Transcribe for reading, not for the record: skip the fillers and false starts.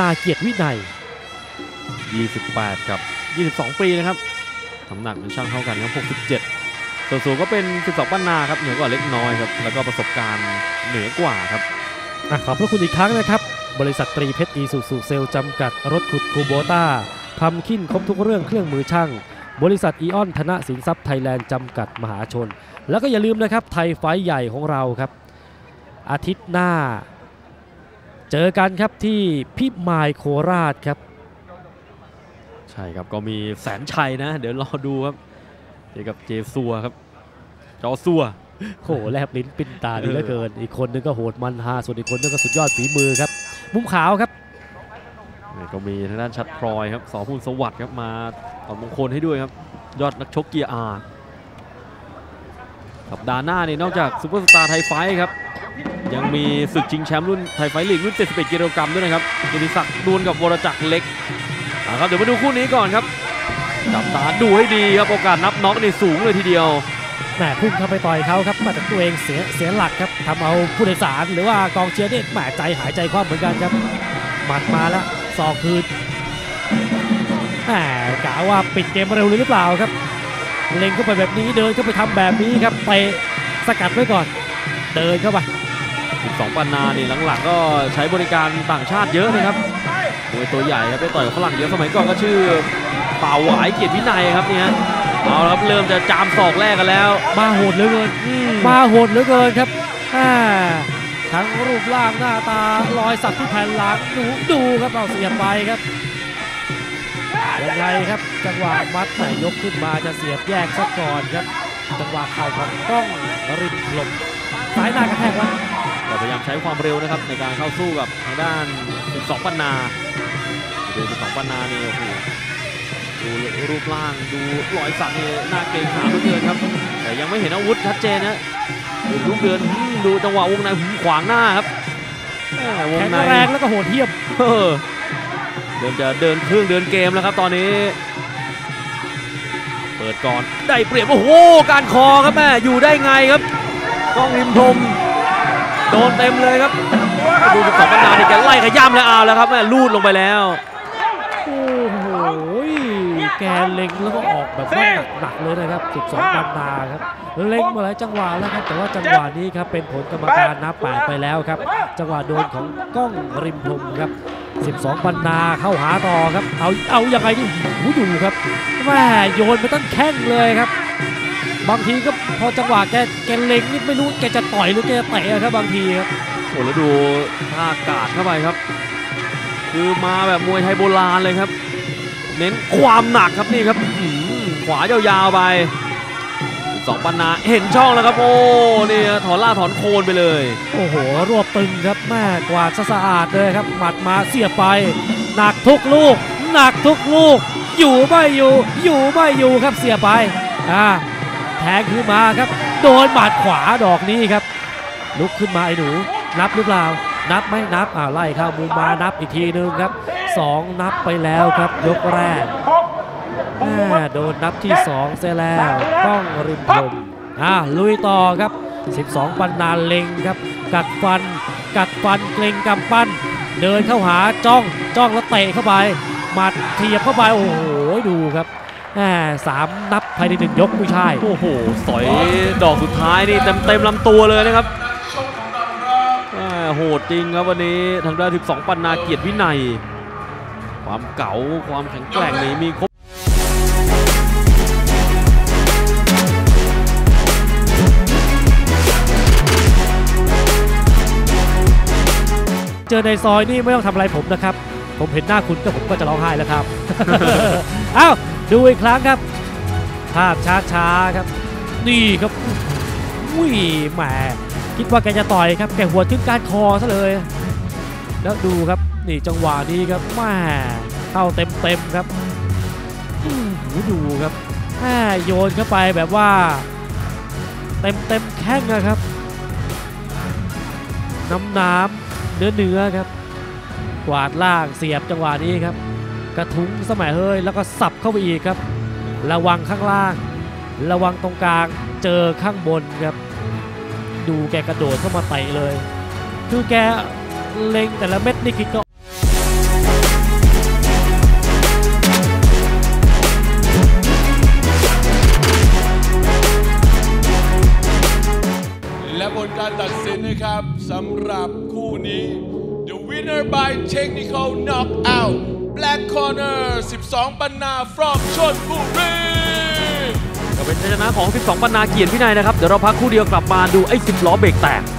นาเกียรติวินัย28กับ22ปีนะครับน้ำหนักเป็นช่างเท่ากันครับ67ส่วนสูงก็เป็น12ปั้นนาครับเหนือกว่าเล็กน้อยครับแล้วก็ประสบการณ์เหนือกว่าครับขอบพระคุณอีกครั้งนะครับบริษัทตรีเพชรอีซูซูเซลจำกัดรถขุดคูโบต้าทำขิ้นครบทุกเรื่องเครื่องมือช่างบริษัทอีออนธนสินทรัพย์ไทยแลนด์จำกัดมหาชนแล้วก็อย่าลืมนะครับไทยไฟท์ใหญ่ของเราครับอาทิตย์หน้าเจอกันครับที่พิมายโคราชครับใช่ครับก็มีแสนชัยนะเดี๋ยวรอดูครับเจอกับเจซัวครับจอซัวโหแลบลิ้นปินตาดีเหลือเกินอีกคนนึงก็โหดมันฮาส่วนอีกคนนึงก็สุดยอดฝีมือครับมุมขาวครับก็มีทางด้านชัดพลอยครับสอพูนสวัสดิ์ครับมาตอบมงคลให้ด้วยครับยอดนักชกเกียร์อาร์สัปดาห์หน้านี่นอกจากซุปเปอร์สตาร์ไทยไฟท์ครับยังมีศึกชิงแชมป์รุ่นไทยไฟท์ลีกรุ่น71กิโลกรัมด้วยนะครับกิติศักดิ์ดวลกับวรจักรเล็กครับเดี๋ยวมาดูคู่นี้ก่อนครับจับตาดูให้ดีครับโอกาสนับน็อกในสูงเลยทีเดียวแหมพุ่งเข้าไปต่อยเขาครับมาจากตัวเองเสียหลักครับทำเอาผู้โดยสารหรือว่ากองเชียร์นี่แหมใจหายใจคว่ำเหมือนกันครับหมัดมาแล้วสอกคืนแหมกะว่าปิดเกมเร็วหรือเปล่าครับเล็งเข้าไปแบบนี้เดินเข้าไปทำแบบนี้ครับไปสกัดไว้ก่อนเดินเข้าไป12 ปันนานี่หลังๆก็ใช้บริการต่างชาติเยอะนะครับมวยตัวใหญ่ครับไปต่อยฝรั่งเยอะสมัยก่อนก็ชื่อป่าหวายเกียรติวินัยครับเนี่ยเอาครับเริ่มจะจามศอกแรกกันแล้วมาโหดเหลือเกินมาโหดเหลือเกินครับทั้งรูปร่างหน้าตารอยสักที่แผ่นหลังดูครับเอาเสียบไปครับยังไงครับจังหวะมัดไหนยกขึ้นมาจะเสียบแยกซะก่อนครับจังหวะเข่าของกล้องริมลมสายหน้ากระแทกวัดเราพยายามใช้ความเร็วนะครับในการเข้าสู้กับทางด้าน12 ปันนาดู12 ปันนานี่โอ้โหดูรูปร่างดูรอยสักนี่หน้าเกรงขามเหลือเกินครับแต่ยังไม่เห็นอาวุธชัดเจนนะดูลูกเดินดูจังหวะวงในหุ่นขวางหน้าครับวงในแรงแล้วก็โหดเทียบเดินจะเดินเครื่องเดินเกมแล้วครับตอนนี้เปิดก่อนได้เปรียบโอ้โหการคอครับแม่อยู่ได้ไงครับกล้องริมพรมโดนเต็มเลยครับดูสองปันนาที่แกไล่ขย่ำแล้วเอาแล้วครับแม่ลูดลงไปแล้วโอ้โหแกเล็งแล้วก็ออกแบบว่าหนักเลยนะครับ12 ปันนาครับเล็งมาหลายจังหวะแล้วครับแต่ว่าจังหวะนี้ครับเป็นผลกรรมการนับแปดไปแล้วครับจังหวะโดนของกล้องริมพรมครับ12 ปันนาเข้าหาต่อครับเอายังไงนี่หูดูครับแม่โยนไปตั้งแข้งเลยครับบางทีก็พอจังหวะแกเล็งนี่ไม่รู้แกจะต่อยหรือแกจะเตะครับบางทีครับโอ้แล้วดูท่าการเข้าไปครับคือมาแบบมวยไทยโบราณเลยครับเน้นความหนักครับนี่ครับขวายาวๆไป12 ปันนาเห็นช่องแล้วครับโอ้นี่ถอนล่าถอนโคนไปเลยโอ้โหรวบตึงครับแม่กวาดสะอาดเลยครับหมัดมาเสียบไปหนักทุกลูกหนักทุกลูกอยู่ไม่อยู่อยู่ไม่อยู่ครับเสียบไปแทงขึ้นมาครับโดนหมัดขวาดอกนี้ครับลุกขึ้นมาไอ้หนูนับหรือเปล่านับไม่นับไล่เข้ามุมมานับอีกทีนึงครับ2นับไปแล้วครับยกแรกโดนนับที่2เสียแล้วต้องริมลมลุยต่อครับ12 ปันนาเล็งครับกัดฟันเกรงกำปั้นเดินเข้าหาจ้องแล้วเตะเข้าไปหมัดเทียบเข้าไปโอ้โหดูครับ3นับภายใน1ยกผู้ชายโอ้โหสอยดอกสุดท้ายนี่เต็มลำตัวเลยนะครับโหดจริงครับวันนี้ทางด้าน12 ปันนาเกียรติวินัยความเก๋าความแข็งแกร่งนี่มีครบเจอในซอยนี่ไม่ต้องทำอะไรผมนะครับผมเห็นหน้าคุณก็ผมก็จะร้องไห้แล้วครับ อ้าวดูอีกครั้งครับภาพช้าๆครับนี่ครับอุ้ยแหมคิดว่าแกจะต่อยครับแกหัวทิ้งการคอซะเลยแล้วดูครับนี่จังหวะนี้ครับแหมเข้าเต็มครับดูครับแหมโยนเข้าไปแบบว่าเต็มแข้งนะครับน้ำเนื้อครับกวาดล่างเสียบจังหวะนี้ครับกระทุ้งสมัยเฮ้ยแล้วก็สับเข้าไปอีกครับระวังข้างล่างระวังตรงกลางเจอข้างบนครับดูแกกระโดดเข้ามาเตะเลยคือแกเล็งแต่ละเม็ดนี่คิดก็ การตัดสินนะครับสำหรับคู่นี้ The winner by technical knockout Black Corner 12 ปันนา from ชลบุรีก็เป็นชนะของ12 ปันนาเกียรติวินัยนะครับเดี๋ยวเราพักคู่เดียวกลับมาดูไอ้10 ล้อเบรกแตก